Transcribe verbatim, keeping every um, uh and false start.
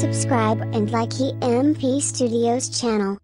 subscribe and like E M P Studio's channel.